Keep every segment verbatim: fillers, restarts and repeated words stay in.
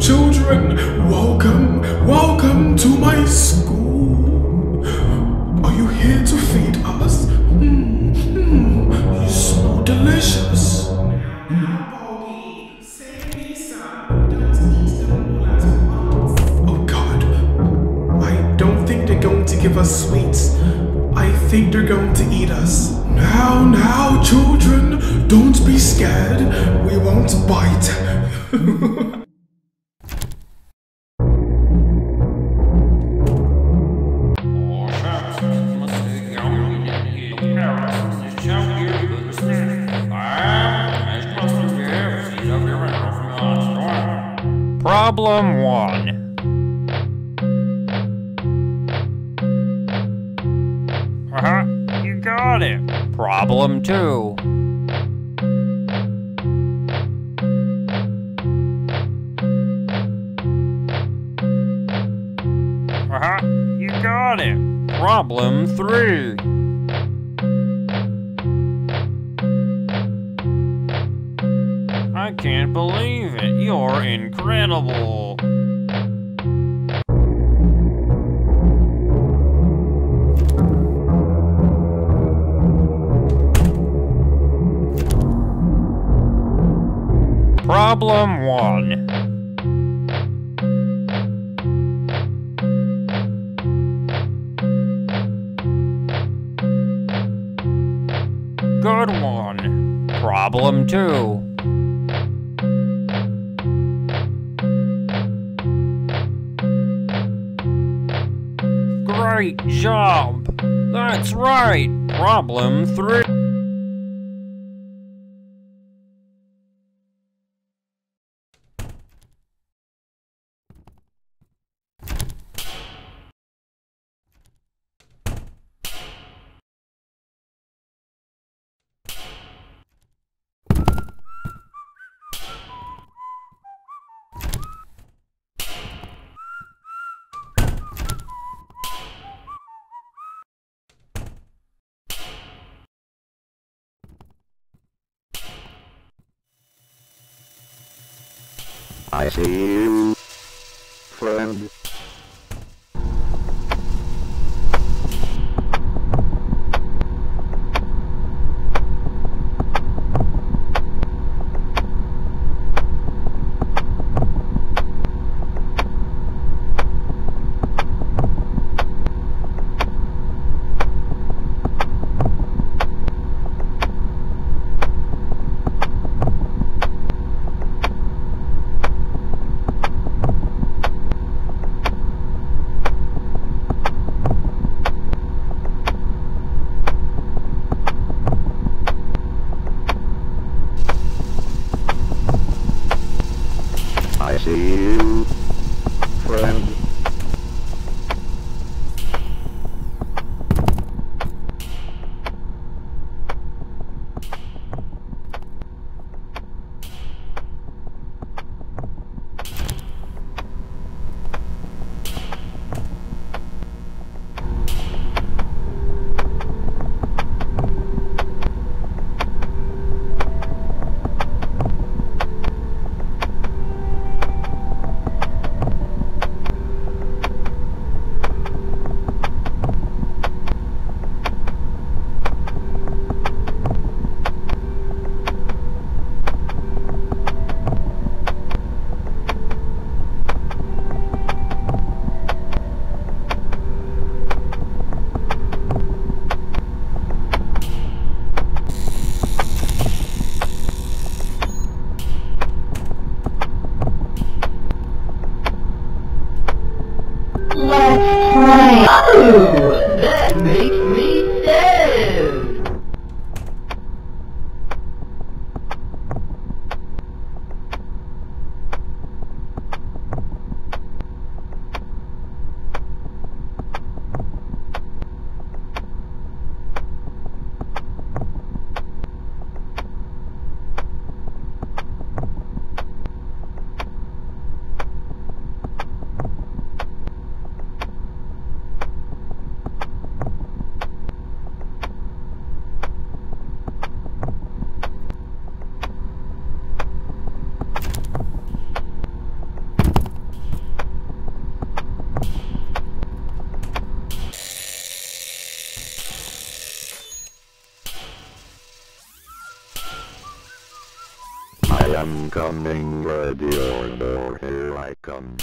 Children, welcome, welcome to my school. Are you here to feed us? Mm, mm, you smell delicious. Oh God, I don't think they're going to give us sweets. I think they're going to eat us. Now, now, children, don't be scared. We won't bite. Problem one. Uh-huh, you got it. Problem two. Uh-huh, you got it. Problem three. I can't believe it. You're incredible. Problem one. Good one. Problem two. Great job! That's right! Problem three. I see you, friend. I am coming, ready or more, here I come.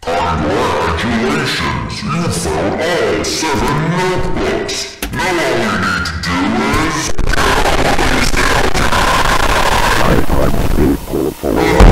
Congratulations! You found all seven notebooks! Now all you need to do is... I find people for ready.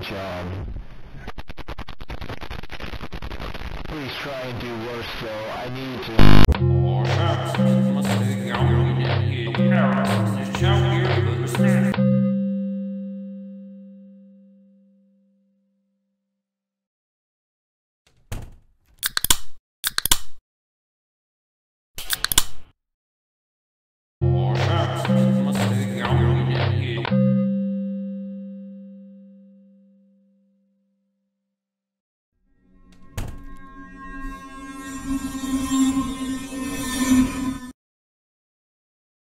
job. Please try and do worse though. I need to...